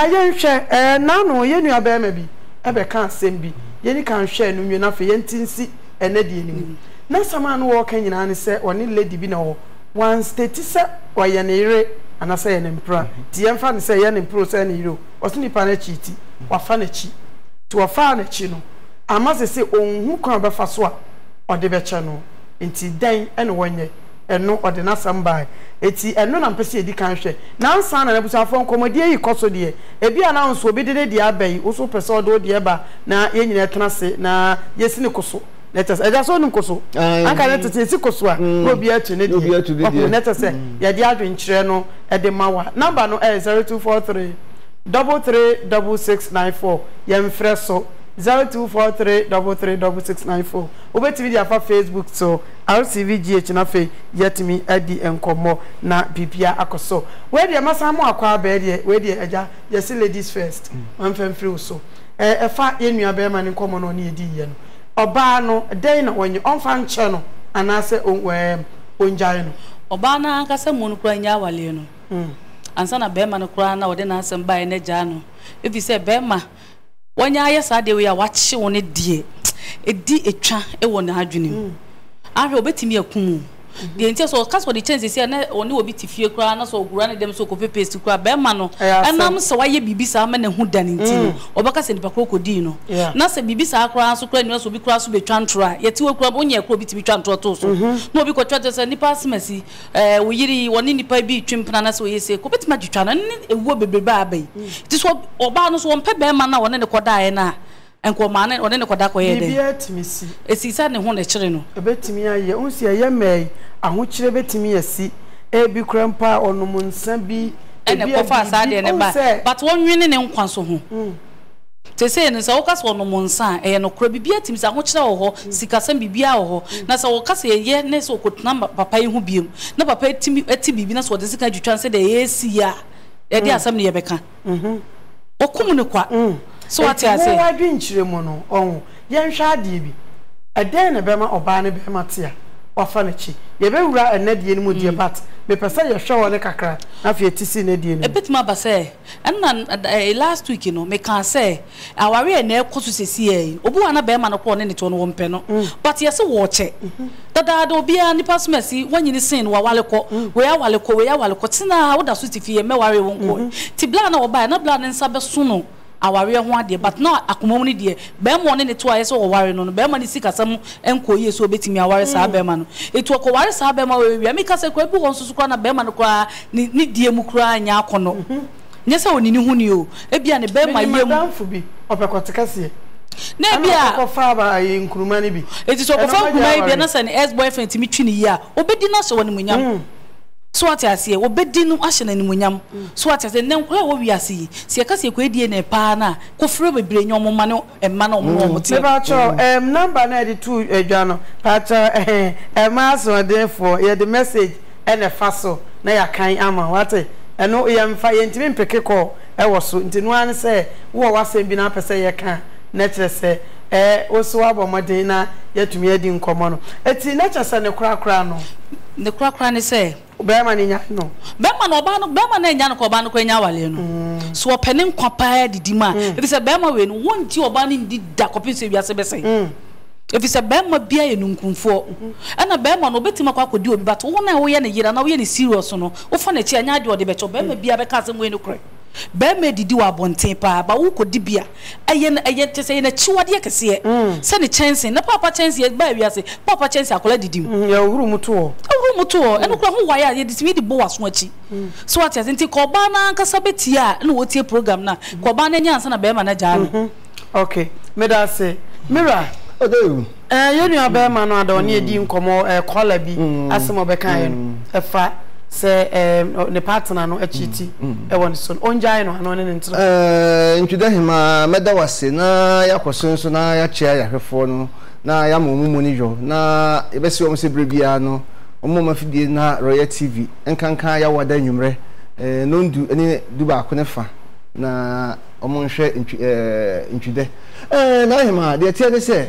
Yen share nano yen you bear maybe ever can't send be yen can share no enough yentincy and lady any. Now someone walking in and say or lady be no one status or yenere and I say an emperor. The infant say yen impros any you or sni panechiti or fanechi to a fanechino. I must say on who can be faswa or the bechano into day and 1 year. And no ordinary somebody. It's a non ampesi di canche. Now, son and a busa phone commodia, cosodier. A be announced will be the day abbey, also presodo diaba, na any letter na yes in the coso. Let us, I just own coso. I can let us say Sikoswa, no beer to need to the let us say, Yadia in Chireno at the Mawa. Number no air 0243 336694. Yemfreso. 0243 336694. Obeti video for Facebook so RCVGH na fe yetimi adi enkomo na pipia akoso. Where the masamu akwa bede where the eja yes ladies first. One fem free so. Fa enua be man enkomo no na edi ye no. Oba no dey na wonye onfa nche no anase onjaye no. Oba na ankasa mu no kura nya wale no. Ansa na be man no kura na wode na asem ba ene ja no. If you say be man when ya yes I we are watching on a dear a d a cha a one adrenaline. I will bet me a kumu. The entire so cast for the chance is here only will be to fear crown so granted them so copy paste to crab bear mano. And I'm so why ye be some and who done in tino or Bacas and Pacoco Dino. Nasa be sa crown so cranial will be cross to be chantra. Yet 2 o'clock on your crop to be chantra. No, because charges and the past messy. We one in the pie be trimplanas we say, copet magic and it will be baby. This was Obanos one pebble man now and a quadriana. And commanded or then a quadaco, Missy. A season and 1 channel. A bet me, I only see a young may, and which a bet me a sea, a big grandpa or no moon, Sambi, and a fast idea and a but 1 million and consul. They say, and it's all cast one moon, son, and no crabby beer teams are much or Sikasambi beer or Nasa or Cassia, yet Ness or could number papa who beam. No papa Timmy at Timmy, Venus or the second you translate the ACR. There are some near Becca. O Comunqua. So what I say, I drink Chimono. Oh, Yan Shadibi. A den a bema or Barney Bematia or Fanichi. You very right and Neddy and Moody bat. May Passa your show on a cacra. Have you seen a deal? A bit mabba say. And then last week, you know, make can say. I worry a nail cost to see a Obuana Beman upon any one one panel. But yes, a watch it. That I don't be any past mercy when you listen Wawaleko, where Wallako, where Wallacotina, what a sweet if you may worry won't go. Tiblana or by no blood and Sabasuno. Our real one dear, but not a community dear. Bem one in the twice or warren on Bemani Sika some and co years will bet me a warrior saberman. It will co warrior saberman, make us a cripple wants to crown a beman cry, need dear Mukra and Yakono. Yes, I knew Ebian a bear my young Fubi or Pacotacassi. Nebia or Faba in Krumanibi. It is over Kumabianas and ex boyfriend to meet Trinia, or Bedina so when we young. So what I say, obedinu ashen and winyam. So what I say, no, where we are see. See a cassia quedian pana, cofrebe bring your mano and man or more. Number 92, a journal, Pacha, a mass or therefore, hear the message and a faso. Nay, I can't ama what I know. I am fire and timid pecaco. I was soon to one say, what was saying, been up a say, I can't. Nature say, also about Madina, yet to me a din common. It's in nature, and the crack crown. The crack crown is say. No. Berman or Bano, Berman and Yanako Banquena Waleno. So a penning compare the demand. If it's a Berman, won't you abandon the Dacopis of Yasabese? If it's a Berman beer in Uncumfo, and a Berman or Betimaca could do it, but 1 hour and a year and now any serious or no, or furniture and I do the better Berman beer because I'm going to cry. Berman did do a bon temper, but who could debia? I yet to say in a 2 year can see it. Send a chance in the Papa Chance yet by Yassi, Papa Chance I collected him. Your room tour. And why it is me the boas watching. So what I think Cobana Casabetia and what's your program now? Cobana and Yansan Bermanajan. Okay, Meda say, Mira, oh, you know, Berman or near Dean Como, a Colabi, as some of a kind, a fat, say, the partner, no, a cheaty, a one son, on Gino, and on an intro. Into them, Meda was saying, I was soon, I chair her phone, now I am Munijo, now a best one, Bribiano. Mama Fiddy na Royal TV, and can carry our denumre, no do any duba conefa. Na among share into there. Nahima, dear Tier, say,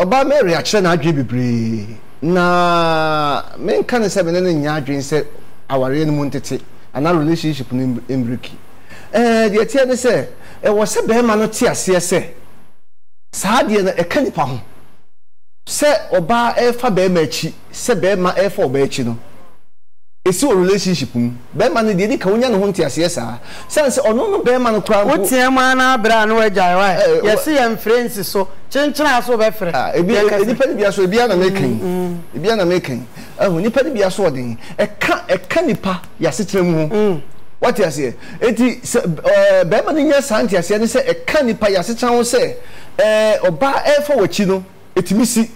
about Mary, I shall not give you. Na men can 7 and yard said our real moon and our relationship in Bricky. The attendant said, it was a bearman of TSS. Sadia, a candy pound. Set or bar air for bearmachi, said bearman air for bearchino. It's your relationship. Bearman did it, Conian won't yes, sir. Sense or no bearman of crowd, what's your man, brand where I yes, see, and friends so gentle over friend. It be an American. It be an American. When you pay a swording, a canipa, yes, what you say? It is Beverly Santia, and say a canipa, yes, say, or bar air for a chino, it missy.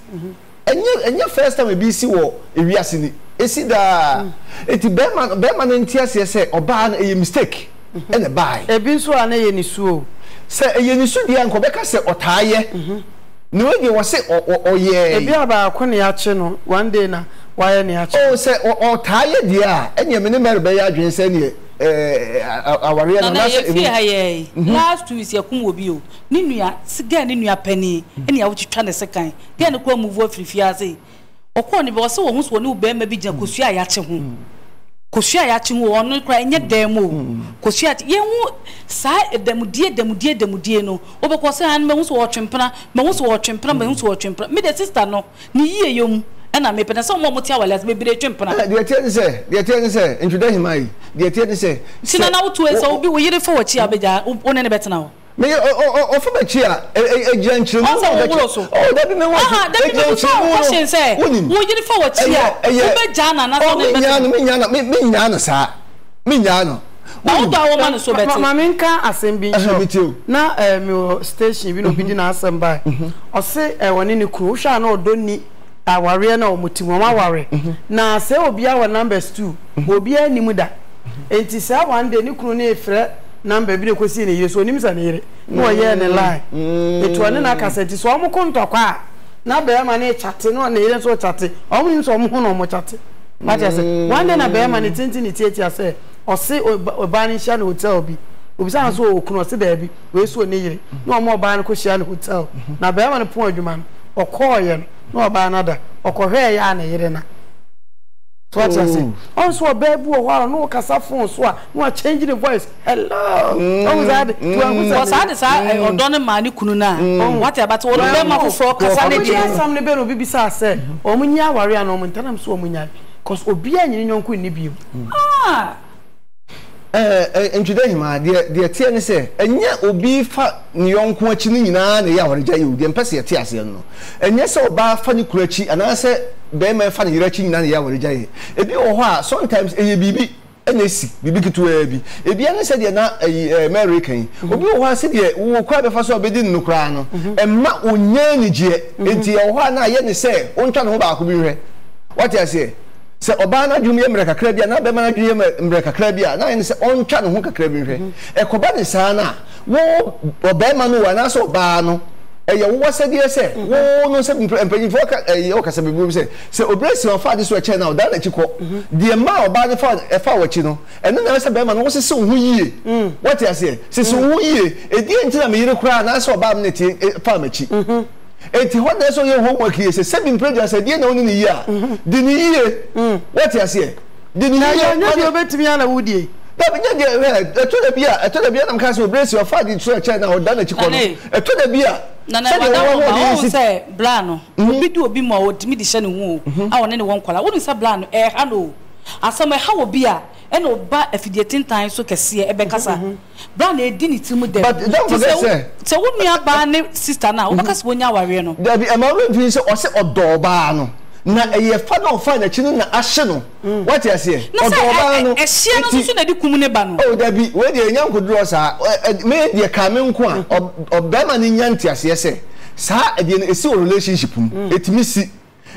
And your first time will be see war, if you are seeing it. It's either it is Beman and Tiasia say, or ban a mistake and a buy. A binsu and a yenisu. Say a yenisu, the uncle Becca said, or tire. No, you was say, or yeah, be about Konyachino one day now. Why any oh, say, or tired, yeah, and your minimal bear drinks any our real last is your Kumobio. Ninia, again in your penny, and you are trying to second. Then a crumb of work with Fiazzi. Or Connie was so almost one new bear, maybe Jankusia Yachim. Kusia Yachim will not cry yet, demo. Kusia, you side them, dear, them, dear, them, dear, no. Over Cosa and Mons watching Pana, Mons watching Pram, Mons watching Pram, made a sister no, near you. And I may put some more hours, maybe they jump on the attendant, sir, and today, my the attendant, sir. Sit now to us, I'll be waiting for a chair, but on any better now. May offer a chair, a gentleman also. Oh, that means what she said. Waiting for a chair, a Jana, Mignano. What our man is so bad, Maminka, I send me too. Now, your station, you know, be dinner some by. Or say, I want any cruise, I know, don't need. I worry no mutimama worry. Now say obi our numbers too. Obi any muda. Enti say one day ni krone efre number bi de kwesi ne yeso nim sa ne yire. No ye ne lie. Etu ani na kaseti so omo konto kwa. Na be ma ne chate no ne yire so chate. Omo nim so omo hu no omo chate. But I say one day na be ma ne tintin ni tieti ase. O se oba ni sha no hotel bi. Obi say so okuno se da bi. We so ne yire. No omo oba ni ko sha no hotel. Na be ma ne pon adwuma no. Okoye no ba another or Korea and Irena. What I say? Also, a baby while no Cassafon swore, no changing the voice. Hello, was I decided on Donna Manu Kununa? What about all the for Cassandra? Some liberal be said, or Munia Waria no Montanam so Munia, because Obian in your Queen Nibu. Ah, and today, my dear, the attorney said, and yet Obi fat young Quachinina, the Yavarija, the Empress Tiasiano, and yes, so bad funny Crachi, and I said, Bear my funny retching Nana Yavarija. If you are sometimes a BB and a sick, we begin to a B. If Yana said you're not a American, Obi was said, yeah, who will cry the first of Bedin Nukrano, and Mat Unyanija, and Tiahana Yan said, Untanova could be read. What I say? Se obana dwumye mreka krabia na be mana dwumye mreka krabia na en se ontwa no ho kakrabia hwe ekoba ne saa na wo obema no wa na so ba no eye wo wasade se wo no se mpanyi foka eye wo kasa bebu se se obresi on fa this we che now that chiko de ma oba ne fa e fa wachi no eno na se bema no wo se se hu yie what you say se se hu yie edi entina me yire kura na so oba me ti fa machi eti ho dey so your homework here say seven projects say dey na oni ni year dey ni year what you say dey ni year na dey obetimi ala wudie but dey e to dey bia na mkan say brace your father to china or dan na chiko no e to dey bia na na na won say bra no obi do obi ma otimi de she ne hu a won ne won kwala won say bra no e ha no asama ha obi a and oba afidietin tan so kese e be kasa bra na edi ni timu dem but don't forget say wo nua ba ne sister na wo kasa wo nya ware no there be amount fi say o se odo ba no na e ye fa na ofa na chinu na ahye no what you say odo ba no e hye no so na di kumu ne ba no oh there be we dey nyanko dro sa me dey ka me nko a obema ni nyanti ase say sa e dey na esi relationship etimi si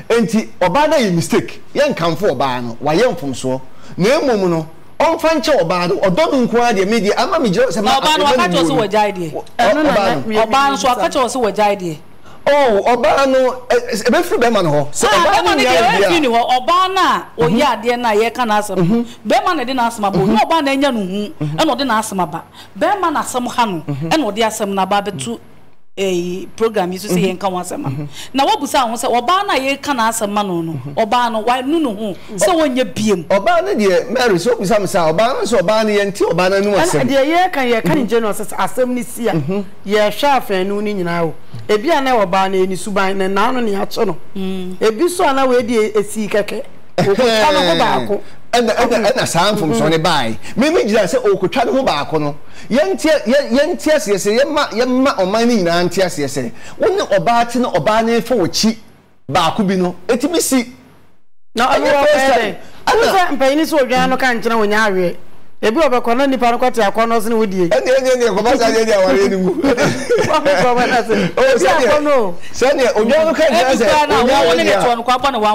enti oba na ye mistake ye kan fo oba no wa ye mfomso Nemo no, on Fancho Obado, or don't inquire the media. I'm a major, and Obano, oh, Obano, a bit for Bemano. So, Obana, or ya, dear Naya can ask him. Beman didn't ask my boy, no ban and Yanu, and not didn't ask my back. Beman are some Hanu, and what they are some Nababe too. a program you say and come once a man. Now, what was I was Obana? You can answer Manon, Obana, why no? So when you beam Obana, dear Mary, so we some saw Obana, so Obana and two Obana, and dear, yeah, can you general says, Assembly, yeah, Shaft and Nooning now. A be an hour barn in Subine and Nan on the Hatsono. A be so an hour, dear, a sea cake. And a sound from Sonny by. Maybe just say, oh, could try to go back on. Young Tias, yes, young ma or money, and Tias, yes, one or Barton or Barney for cheap Bakubino, it be see. Now, I was paying this organo cantina when I read. A bit of a colony paracota corners and woody. And then, Sanya, Ogano can't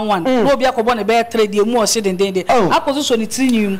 one. Will be a bear trade, you more sitting there. Oh, I position it's in you.